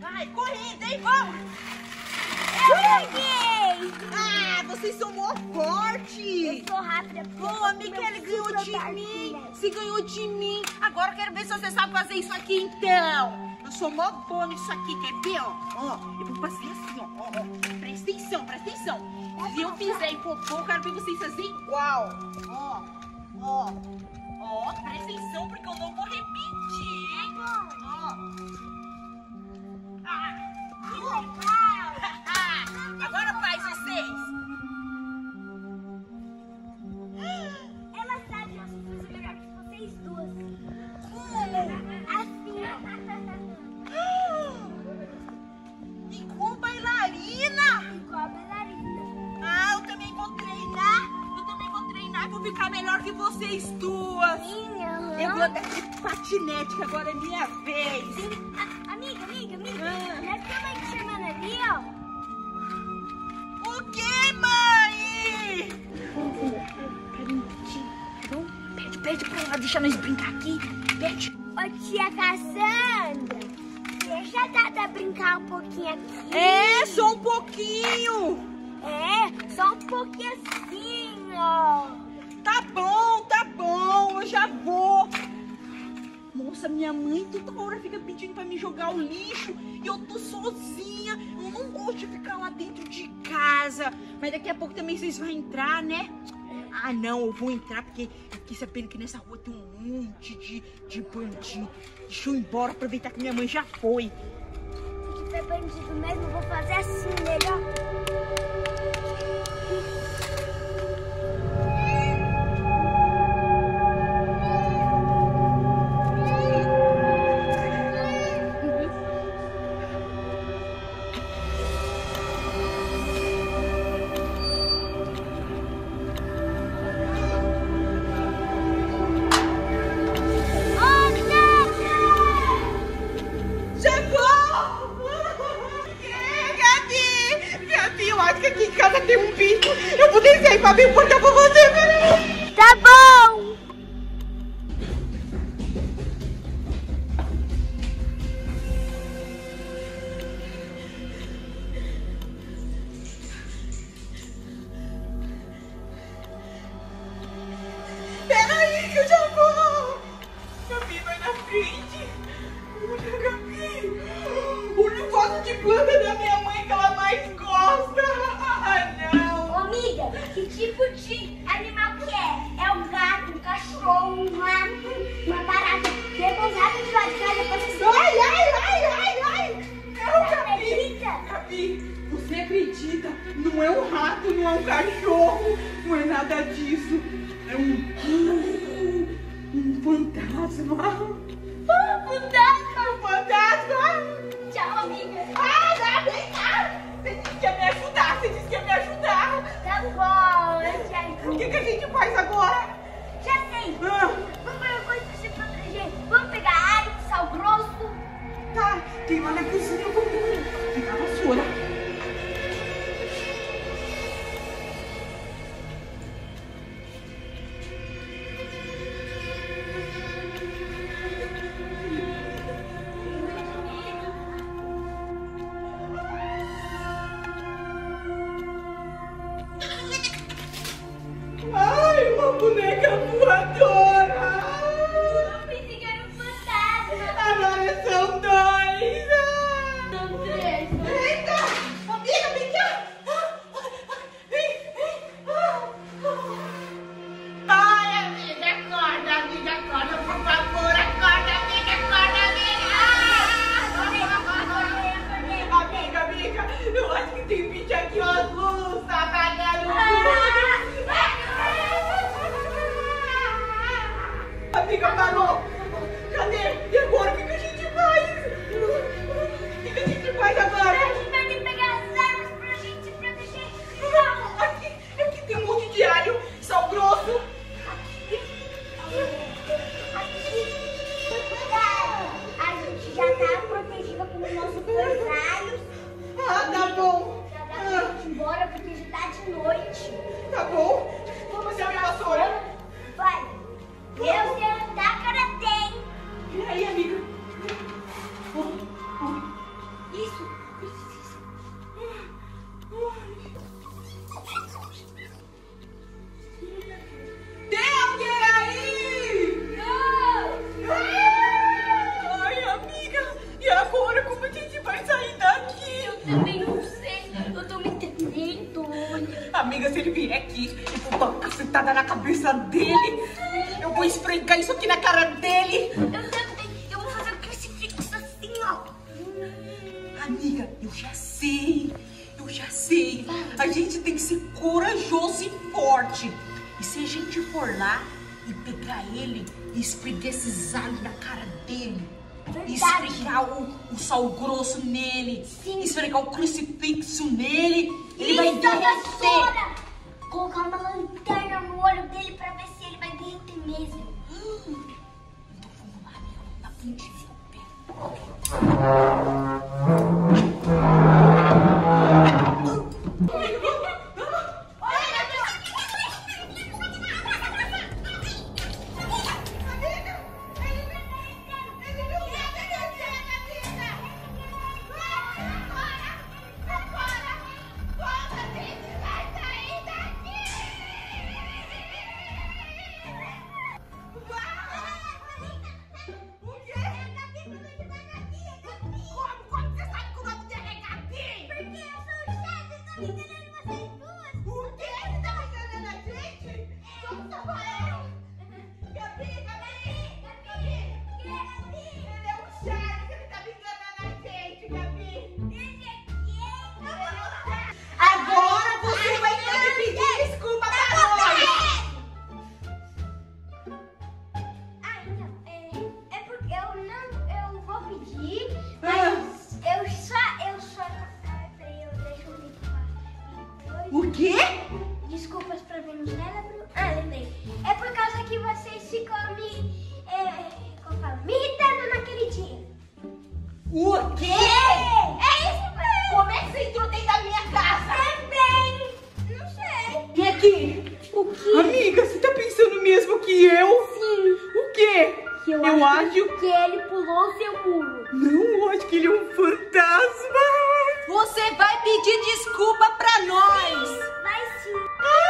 Vai, corrida, hein? Vamos! Eu ganhei! Ah, vocês são mó forte! Eu sou rápida. Boa, Michele ganhou de mim! Você ganhou de mim! Agora eu quero ver se você sabe fazer isso aqui, então! Eu sou mó boa nisso aqui, quer ver? Ó, ó, eu vou fazer assim, ó, ó, ó. Presta atenção, presta atenção! Se eu fizer em popô, eu quero ver vocês fazerem igual! Ó, ó, ó, presta atenção, porque eu não vou repetir, hein? Ó! Agora faz vocês. Ela sabe fazer melhor que vocês duas. Assim. Ficou bailarina? Ficou a bailarina. Ah, eu também vou treinar. Eu também vou treinar e vou ficar melhor que vocês duas. Minha. Eu vou dar esse patinete que agora é minha vez. Amiga, amiga, amiga. Olha que mãe te chamando ali, ó. O que, mãe? Pede, pede pra ela deixar nós brincar aqui. Pede. Ô, tia Cassandra, deixa a Dada brincar um pouquinho aqui. É, só um pouquinho. É, só um pouquinho assim, ó. Tá bom, eu já vou. Nossa, minha mãe toda hora fica pedindo pra me jogar o lixo e eu tô sozinha. Eu não gosto de ficar lá dentro de casa. Mas daqui a pouco também vocês vão entrar, né? Ah, não, eu vou entrar porque fiquei sabendo que nessa rua tem um monte de bandido. Deixa eu ir embora, aproveitar que minha mãe já foi. Se tiver bandido mesmo, eu vou fazer assim, melhor. Eu pensei que era um fantasma. Agora são dois. também não sei. Eu tô me tremendo, olha. Amiga, se ele vier aqui e for uma cacetada na cabeça dele, eu vou esfregar isso aqui na cara dele. Eu também. Eu vou fazer um crucifixo assim, ó. Amiga, eu já sei. Eu já sei. A gente tem que ser corajoso e forte. E se a gente for lá e pegar ele e esfregar esses alhos na cara dele, verdade. Esfregar o sal grosso nele, sim. Esfregar o crucifixo nele, ele vai derreter. Colocar uma lanterna no olho dele pra ver se ele vai derreter mesmo. Então vamos lá, meu, na frente de um pé. O quê? Desculpas pra ver no cérebro. Ah, lembrei. É por causa que vocês ficam me irritando naquele dia. O quê? É isso mesmo. Como é que você entrou dentro da minha casa? Também. Não sei. E aqui? O quê? Amiga, você tá pensando mesmo que eu? Sim. O quê? Que eu acho que ele pulou seu muro. Não, eu acho que ele é um fantasma. Você vai pedir desculpa pra nós! Vai sim!